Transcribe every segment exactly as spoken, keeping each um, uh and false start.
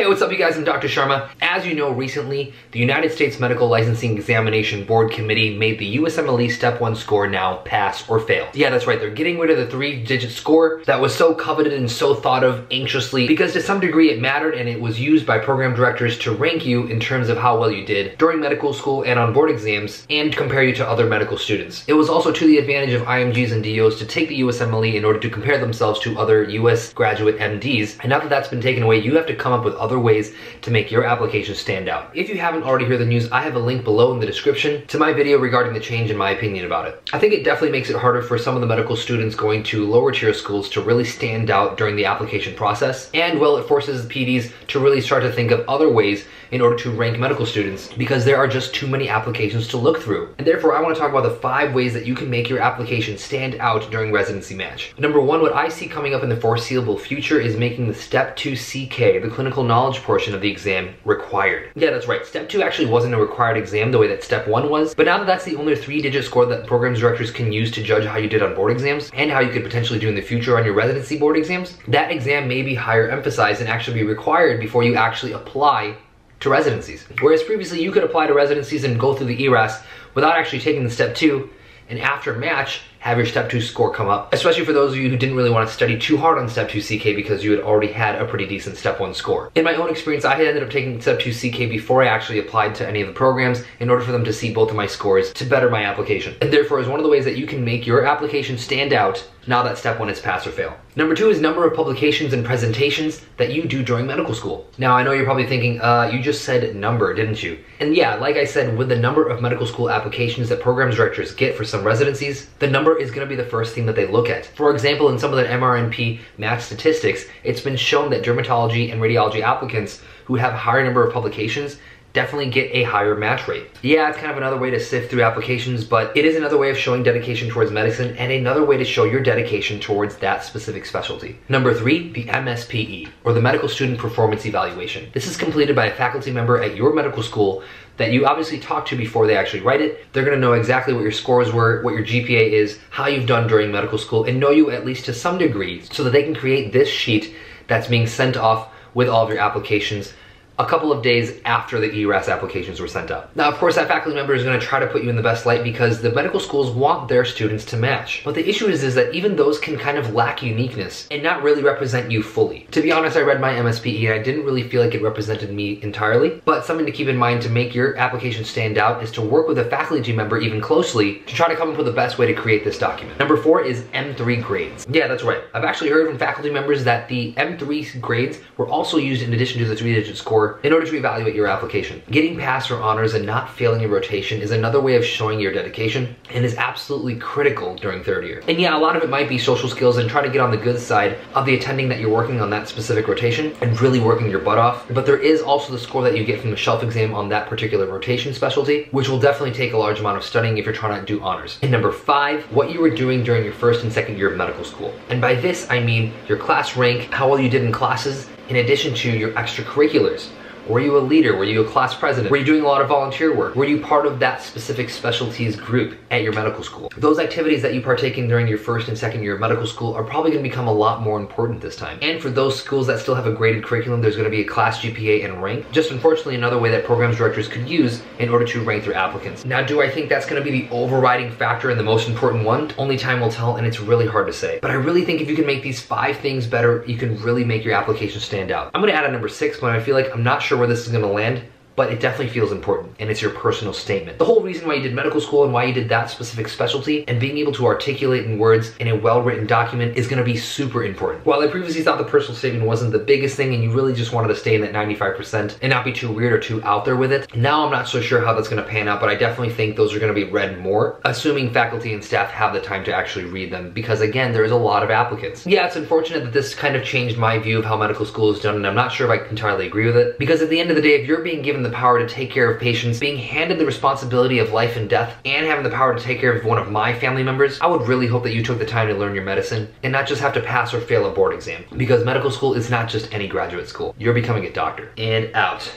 Hey, what's up you guys, I'm Doctor Sharma. As you know, recently, the United States Medical Licensing Examination Board Committee made the U S M L E Step one score now pass or fail. Yeah, that's right, they're getting rid of the three digit score that was so coveted and so thought of anxiously because to some degree it mattered and it was used by program directors to rank you in terms of how well you did during medical school and on board exams and compare you to other medical students. It was also to the advantage of I M Gs and D Os to take the U S M L E in order to compare themselves to other U S graduate M Ds, and now that that's been taken away, you have to come up with other ways to make your application stand out. If you haven't already heard the news, I have a link below in the description to my video regarding the change and my opinion about it. I think it definitely makes it harder for some of the medical students going to lower tier schools to really stand out during the application process, and well, it forces the P Ds to really start to think of other ways in order to rank medical students because there are just too many applications to look through. And therefore, I want to talk about the five ways that you can make your application stand out during residency match. Number one, what I see coming up in the foreseeable future is making the Step two C K, the clinical knowledge portion of the exam, required. Yeah, that's right. Step two actually wasn't a required exam the way that Step one was, but now that that's the only three digit score that programs directors can use to judge how you did on board exams and how you could potentially do in the future on your residency board exams, that exam may be higher emphasized and actually be required before you actually apply to residencies. Whereas previously you could apply to residencies and go through the E R A S without actually taking the Step two, and after match, have your Step two score come up, especially for those of you who didn't really want to study too hard on Step two C K because you had already had a pretty decent Step one score. In my own experience, I had ended up taking Step two C K before I actually applied to any of the programs in order for them to see both of my scores to better my application. And therefore, is one of the ways that you can make your application stand out now that Step one is pass or fail. Number two is number of publications and presentations that you do during medical school. Now, I know you're probably thinking, uh, you just said number, didn't you? And yeah, like I said, with the number of medical school applications that programs directors get for some residencies, the number is going to be the first thing that they look at. For example, in some of the M R N P match statistics, it's been shown that dermatology and radiology applicants who have a higher number of publications definitely get a higher match rate. Yeah, it's kind of another way to sift through applications, but it is another way of showing dedication towards medicine and another way to show your dedication towards that specific specialty. Number three, the M S P E, or the Medical Student Performance Evaluation. This is completed by a faculty member at your medical school that you obviously talk to before they actually write it. They're gonna know exactly what your scores were, what your G P A is, how you've done during medical school, and know you at least to some degree so that they can create this sheet that's being sent off with all of your applications a couple of days after the E R A S applications were sent out. Now, of course, that faculty member is gonna try to put you in the best light because the medical schools want their students to match. But the issue is, is that even those can kind of lack uniqueness and not really represent you fully. To be honest, I read my M S P E and I didn't really feel like it represented me entirely, but something to keep in mind to make your application stand out is to work with a faculty member even closely to try to come up with the best way to create this document. Number four is M three grades. Yeah, that's right. I've actually heard from faculty members that the M three grades were also used in addition to the three digit score in order to evaluate your application. Getting pass or honors and not failing your rotation is another way of showing your dedication and is absolutely critical during third year. And yeah, a lot of it might be social skills and try to get on the good side of the attending that you're working on that specific rotation and really working your butt off. But there is also the score that you get from the shelf exam on that particular rotation specialty, which will definitely take a large amount of studying if you're trying to do honors. And number five, what you were doing during your first and second year of medical school. And by this, I mean your class rank, how well you did in classes, in addition to your extracurriculars. Were you a leader? Were you a class president? Were you doing a lot of volunteer work? Were you part of that specific specialties group at your medical school? Those activities that you partake in during your first and second year of medical school are probably gonna become a lot more important this time. And for those schools that still have a graded curriculum, there's gonna be a class G P A and rank. Just unfortunately another way that programs directors could use in order to rank their applicants. Now, do I think that's gonna be the overriding factor and the most important one? Only time will tell, and it's really hard to say. But I really think if you can make these five things better, you can really make your application stand out. I'm gonna add a number six, but I feel like I'm not sure where this is gonna land, but it definitely feels important, and it's your personal statement. The whole reason why you did medical school and why you did that specific specialty and being able to articulate in words in a well-written document is gonna be super important. While I previously thought the personal statement wasn't the biggest thing and you really just wanted to stay in that ninety-five percent and not be too weird or too out there with it, now I'm not so sure how that's gonna pan out, but I definitely think those are gonna be read more, assuming faculty and staff have the time to actually read them, because again, there is a lot of applicants. Yeah, it's unfortunate that this kind of changed my view of how medical school is done, and I'm not sure if I entirely agree with it, because at the end of the day, if you're being given the power to take care of patients, being handed the responsibility of life and death, and having the power to take care of one of my family members, I would really hope that you took the time to learn your medicine and not just have to pass or fail a board exam, because medical school is not just any graduate school. You're becoming a doctor. And out.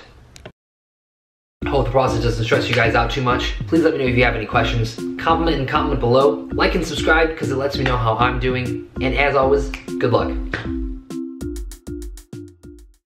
I hope the process doesn't stress you guys out too much. Please let me know if you have any questions. Comment and comment below. Like and subscribe because it lets me know how I'm doing. And as always, good luck.